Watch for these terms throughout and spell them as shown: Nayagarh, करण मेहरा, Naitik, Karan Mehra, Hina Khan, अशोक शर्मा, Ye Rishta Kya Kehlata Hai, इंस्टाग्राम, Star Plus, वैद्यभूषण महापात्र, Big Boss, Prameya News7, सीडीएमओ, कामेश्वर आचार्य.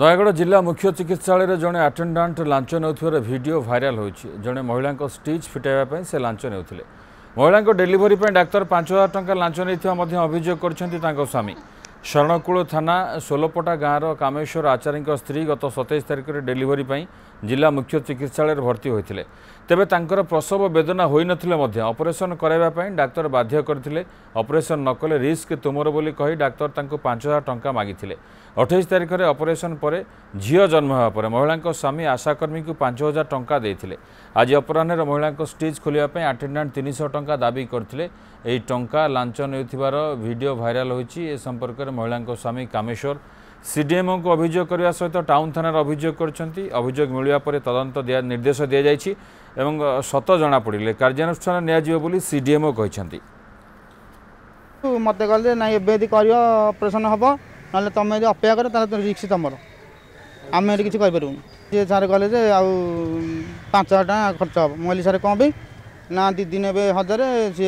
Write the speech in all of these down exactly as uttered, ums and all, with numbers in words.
नयगढ़ जिला मुख्य चिकित्सालय जड़े आटेडाट लांच नेउथिबार भिडियो भाइराल होइछि। जड़े महिला स्टिच फिटाइबा से लांच नेउथिले। महिला डेलीवरी डाक्तर पांच हजार टंका लांच नेइथिबा अभियोग करछन्ति तांको स्वामी। शरणकूल थाना सोलपटा गाँवर कामेश्वर आचार्य की स्त्री गत सतैश तारिख में डेलीवरी जिला मुख्य चिकित्सालय भर्ती होते तेबे तांकर प्रसव वेदना हो नथिले। ऑपरेशन कराइबा डाक्तर बाध्य करथिले। ऑपरेशन नकले रिस्क तुमर बोली कही डाक्तर तांको पांच हजार टंका मागिथिले। अठाईस तारिख में ऑपरेशन पर झील जन्म होगा महिला स्वामी आशाकर्मी को पांच हजार टंका देते। आज अपराह्न महिला स्टिच खोलने आटेडाट तीन सौ टंका दाबी करथिले। एई टंका लांच नेउथिबार भिडियो भाइराल होइछि। ए संपर्क में महिला स्वामी कामेश्वर सीडीएमओ को अभियोग करने सहित टाउन थाना अभियोग करछन्ति। अभियोग मिलवा पर तदंत दिया निर्देश दि जाइछि एवं सत जना पड़िले कार्यानुष्ठान निया जिवो बोली सीडीएमओ कहिसन्ति। मते कहले ना एबे यदि करियो ऑपरेशन हबो नले तमे यदि अपेक्षा कर ताले रिस्क तमरो आमे किछि कहि परबो। जे सारे कहले जे आ पाँच हजार टका खर्च हबो। मोली सारे कोबे ना दीदी ने हजार सी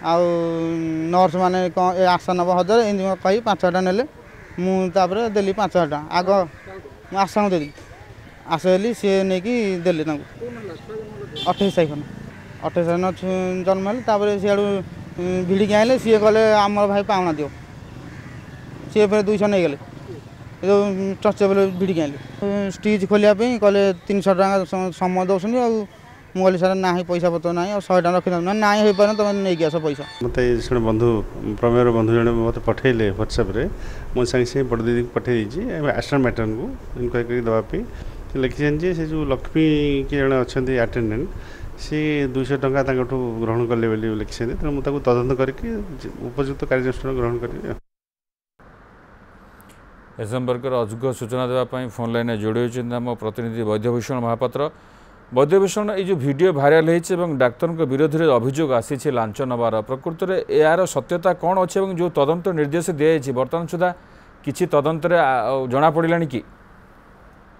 आ नर्स माने आशा नब हजार एम कही पाँच हजार टाइम मुझे देली पाँच हजार टाइम आग आशा को देली आशा देली सी नहीं कि देली अठाईस तारीख न अठाईस तारीख जन्म है सीआड़ भिड़िक आइले सी कहे आम भाई पावना दियो सी फिर दुई सौ नहींगले जो टचेबल भिड़िक आइले स्टिच खोलने कहे तीन सौ टाँग समय दौरान आ मुझे सर ना पैसा पत्र ना शहे टाइम रखी ना हो पार तुम नहीं आस पैसा मत जो बंधु प्रमेयर बंधु जन मत पठेले ह्वाट्सअप्रे मुझे सांगे सांगे बड़ दीदी को पठे आश्रम मैटर्न को इनक्वारी करवाई लिखिजे से जो लक्ष्मी किए जो अच्छा आटेडेन्ट सी दुई टाँग ग्रहण कले लिखिं तेनाली तदंत करके उपयुक्त कार्यानुष्ठान ग्रहण करी। ए संपर्क अजोग्य सूचना देवाई फोन लाइन जोड़ी होती आम प्रतिनिधि वैद्यभूषण महापात्र। वैद्यभूषण ये भिडियो भाइराल होती डाक्तर विरोध में अभियोग आसी लांच नवार प्रकृत में यार सत्यता कौन अच्छे और जो तदंत निर्देश दी जाए बर्तमान सुधा किसी तदंत जनापड़ा कि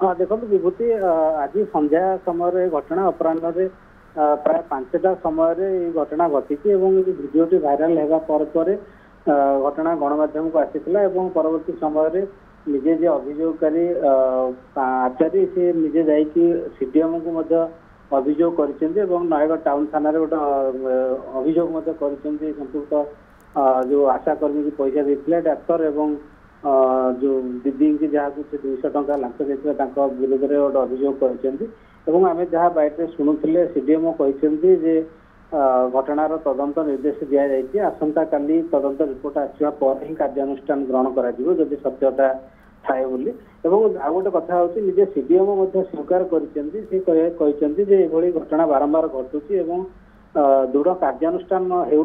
हाँ देखो विभूति आज संध्या समय घटना अपराह प्राय पांचटा समय घटना घटी भिडियोटी भाइराल होगापर घटना गणमाध्यम को आसी परवर्त समय निजे जे अभियोगकारी आचार्य से निजे जाएम को अभियोग कर नयगढ़ टाउन थाना गोटे अभियोग संपुक्त जो आशाकर्मी की पैसा देते डाक्तर एवं जो दीदी की जहाँ दुई सौ टाँग लांच देता विरोध में गोटे अभियोग करें जहाँ बैठे शुणुले सीडीएमओ कहते जे घटनार तदंत निर्देश दि जाएगी आसंता काली तदंत रिपोर्ट आसवा पर ही कार्यानुष्ठान ग्रहण कर सत्यता थाए बोली आ गोटे कथा हूँ निजे सीडीएमओ स्वीकार कर घटना बारंबार घटुची और दृढ़ कार्यानुष्ठान हो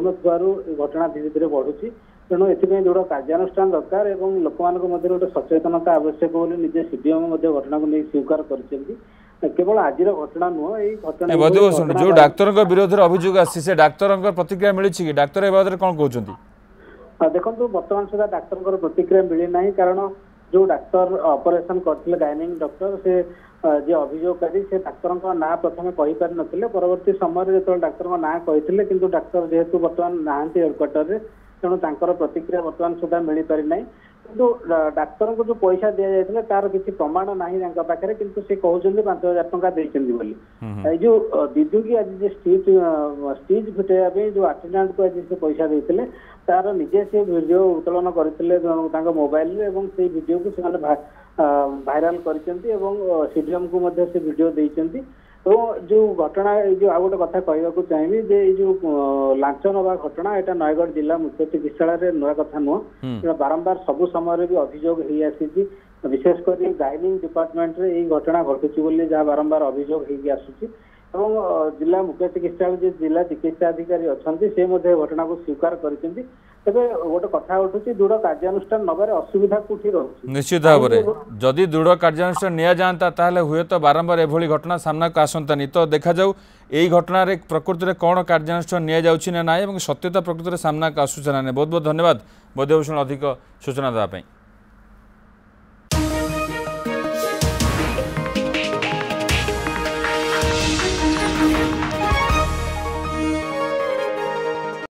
घटना धीरे धीरे बढ़ुची तेणु ए दृढ़ कार्यानुष्ठान दरकार और लोक मध्य गोटे सचेतनता आवश्यक बोली निजे सीडीएमओ घटना को नहीं स्वीकार कर केवल आज घटना नुह ये घटना बदुभूषण जो डाक्तर विरोध अभियोग आसी से डाक्तर प्रतिक्रिया मिली कि डाक्तर ए बारे कौन कहते देखो बर्तमान सुधा डाक्तर प्रतिक्रिया मिली ना कारण जो डाक्तर ऑपरेशन करते गायनिक डॉक्टर से जे अभियोगकारी से डाक्तर ना प्रथम कही पार नथिले परवर्ती समय जो डाक्तर ना कही कि डाक्तर जेहेतु बर्तमान नाहंती हेडक्वार्टर में तेणु तांकर प्रतिक्रिया बर्तमान सुधा मिल पारि ना किंतु डाक्तर को जो पैसा दि जाता तार किसी प्रमाण ना पाखे किंतु से कहते पांच हजार टंका देखें जो दीदी की आज स्टिच स्टिच फिटाइबा जो आटेडाट को आज से पैसा देते तार निजे से भिडियो उत्तोलन करते मोबाइल और से भिडियो को से भाइराल करीडीएम को भिडियो देते तो जो घटना जो आ गोटे कथा कहवाक चाहिए जे जो लांच नवा घटना यहाँ नयगढ़ जिला मुख्य चिकित्सालय नुआ कथा नुह बारंबार सबू समय भी अभियोग हो आसी विशेषकर गाइनिंग डिपार्टमेंट रे ये घटना घटुची बोली जहाँ बारंबार अभियोग होगी आसूसी और जिला मुख्य चिकित्सालय जिला चिकित्सा अधिकारी अच्छा से घटना को स्वीकार करते तेरे गोटे कथा उठू दृढ़ कार्यानुष्ठान नबार असुविधा कौटी रही निश्चित भाव में जदि दृढ़ कार्यानुष्ठान निजाता हे तो बारंबार एभली घटना सामना को आसतानी तो देखा जाऊ यही घटना प्रकृति में कौन कार्यानुष्ठान नि सत्यता प्रकृति में सामना को आसूचना। बहुत बहुत धन्यवाद वैद्यभूषण अधिक सूचना देवाई।